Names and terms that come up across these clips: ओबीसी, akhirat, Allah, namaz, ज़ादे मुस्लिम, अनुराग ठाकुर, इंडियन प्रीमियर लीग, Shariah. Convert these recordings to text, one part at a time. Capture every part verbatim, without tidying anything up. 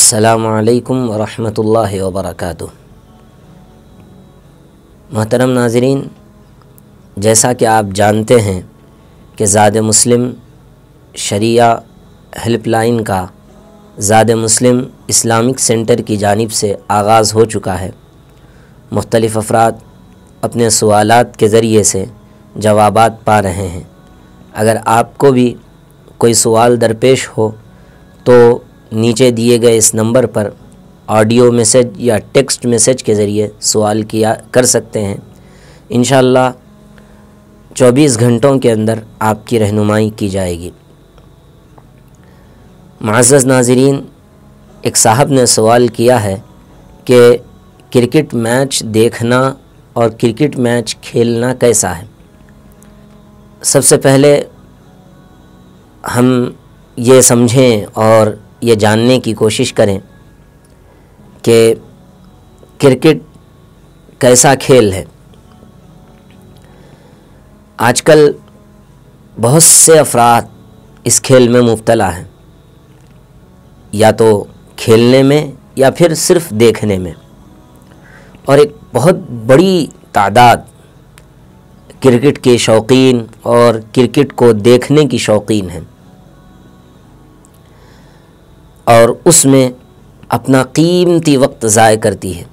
अस्सलामु अलैकुम वरहमतुल्लाहि वबरकातुहू। मोहतरम नाज़रीन, जैसा कि आप जानते हैं कि ज़ादे मुस्लिम शरिया हेल्पलाइन का ज़ादे मुस्लिम इस्लामिक सेंटर की जानिब से आगाज़ हो चुका है। मुख्तलिफ़ अफराद अपने सवालात के ज़रिए से जवाबात पा रहे हैं। अगर आपको भी कोई सवाल दरपेश हो तो नीचे दिए गए इस नंबर पर ऑडियो मैसेज या टेक्स्ट मैसेज के ज़रिए सवाल किया कर सकते हैं। इंशाअल्लाह चौबीस घंटों के अंदर आपकी रहनुमाई की जाएगी। मुअज़्ज़ज़ नाज़रीन, एक साहब ने सवाल किया है कि क्रिकेट मैच देखना और क्रिकेट मैच खेलना कैसा है। सबसे पहले हम ये समझें और ये जानने की कोशिश करें कि क्रिकेट कैसा खेल है। आजकल बहुत से अफराद इस खेल में मुब्तला हैं, या तो खेलने में या फिर सिर्फ देखने में, और एक बहुत बड़ी तादाद क्रिकेट के शौकीन और क्रिकेट को देखने की शौकीन हैं और उसमें अपना कीमती वक्त ज़ाय करती है।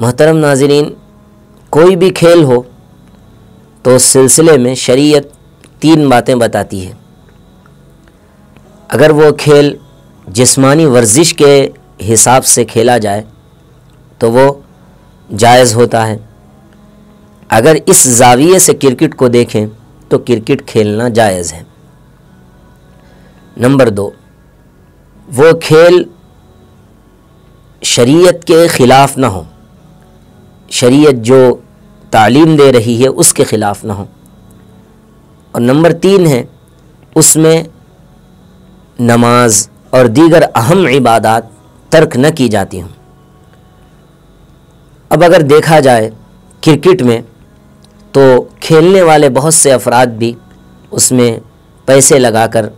मोहतरम नाज़रीन, कोई भी खेल हो तो उस सिलसिले में शरीयत तीन बातें बताती है। अगर वो खेल जिस्मानी वर्जिश के हिसाब से खेला जाए तो वो जायज़ होता है। अगर इस जाविये से क्रिकेट को देखें तो क्रिकेट खेलना जायज़ है। नंबर दो, वो खेल शरीयत के ख़िलाफ़ ना हो, शरीयत जो तालीम दे रही है उसके ख़िलाफ़ ना हो। और नंबर तीन है, उसमें नमाज और दीगर अहम इबादात तर्क न की जाती हों। अब अगर देखा जाए क्रिकेट में तो खेलने वाले बहुत से अफराद भी उसमें पैसे लगाकर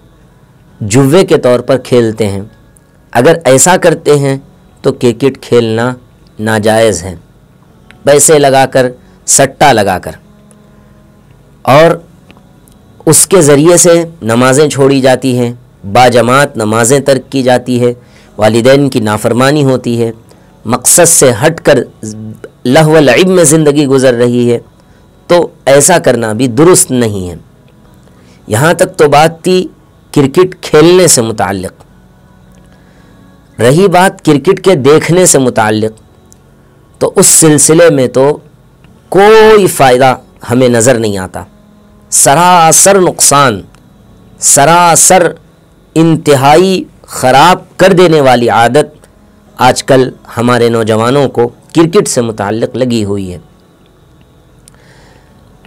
जुवे के तौर पर खेलते हैं। अगर ऐसा करते हैं तो क्रिकेट खेलना नाजायज़ है, पैसे लगाकर सट्टा लगाकर, और उसके ज़रिए से नमाज़ें छोड़ी जाती हैं, बाजमात नमाज़ें तर्क की जाती है, वालिदैन की नाफरमानी होती है, मकसद से हटकर लहव लइब में ज़िंदगी गुज़र रही है, तो ऐसा करना भी दुरुस्त नहीं है। यहाँ तक तो बात थी क्रिकेट खेलने से मुताल्लिक़। रही बात क्रिकेट के देखने से मुताल्लिक़, तो उस सिलसिले में तो कोई फ़ायदा हमें नज़र नहीं आता। सरासर नुकसान, सरासर इंतहाई ख़राब कर देने वाली आदत आजकल हमारे नौजवानों को क्रिकेट से मुताल्लिक़ लगी हुई है।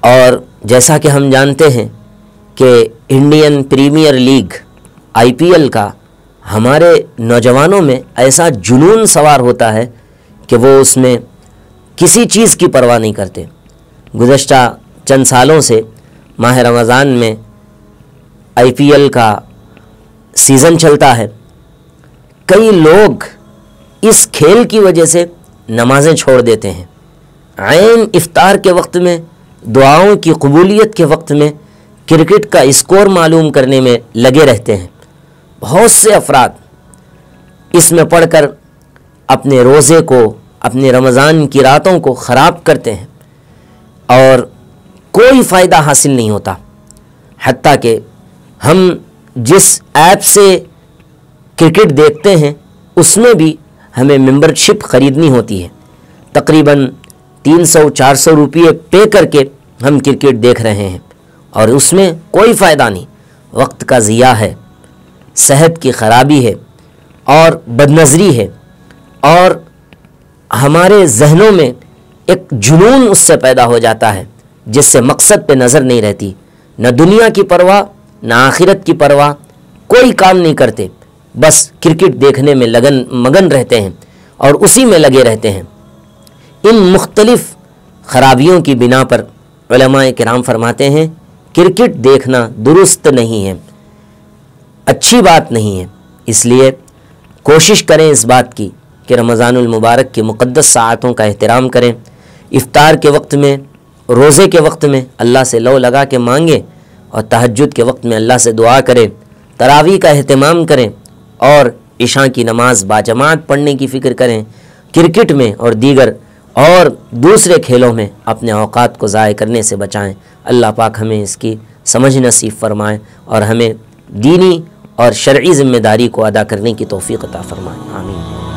और जैसा कि हम जानते हैं कि इंडियन प्रीमियर लीग I P L का हमारे नौजवानों में ऐसा जुनून सवार होता है कि वो उसमें किसी चीज़ की परवाह नहीं करते। गुज़श्ता चंद सालों से माह रमज़ान में आई पी एल का सीज़न चलता है। कई लोग इस खेल की वजह से नमाज़ें छोड़ देते हैं, आइन इफ्तार के वक्त में, दुआओं की कबूलियत के वक्त में क्रिकेट का स्कोर मालूम करने में लगे रहते हैं। बहुत से अफराद इसमें पढ़कर अपने रोज़े को, अपने रमज़ान की रातों को ख़राब करते हैं और कोई फ़ायदा हासिल नहीं होता। हत्ता कि हम जिस ऐप से क्रिकेट देखते हैं उसमें भी हमें मेंबरशिप ख़रीदनी होती है। तकरीबन तीन सौ चार सौ रुपये पे करके हम क्रिकेट देख रहे हैं और उसमें कोई फ़ायदा नहीं। वक्त का ज़िया है, सेहत की ख़राबी है और बदनज़री है, और हमारे जहनों में एक जुनून उससे पैदा हो जाता है जिससे मकसद पे नज़र नहीं रहती। न दुनिया की परवाह, न आखिरत की परवाह, कोई काम नहीं करते, बस क्रिकेट देखने में लगन मगन रहते हैं और उसी में लगे रहते हैं। इन मुख्तलिफ़ ख़राबियों की बिना पर उलेमाए किराम फरमाते हैं क्रिकेट देखना दुरुस्त नहीं है, अच्छी बात नहीं है। इसलिए कोशिश करें इस बात की कि रमज़ानुल मुबारक की मुक़द्दस साअतों का एहतराम करें। इफ्तार के वक्त में, रोज़े के वक्त में अल्लाह से लौ लगा के मांगें और तहज्जुद के वक्त में अल्लाह से दुआ करें। तरावी का अहतमाम करें और ईशा की नमाज बाजमात पढ़ने की फ़िक्र करें। क्रिकेट में और दीगर और दूसरे खेलों में अपने औक़ात को ज़ाय करने से बचाएं। अल्लाह पाक हमें इसकी समझ नसीब फ़रमाएँ और हमें दीनी और शरई ज़िम्मेदारी को अदा करने की तौफ़ीक़ अता फ़रमाएँ। आमीन।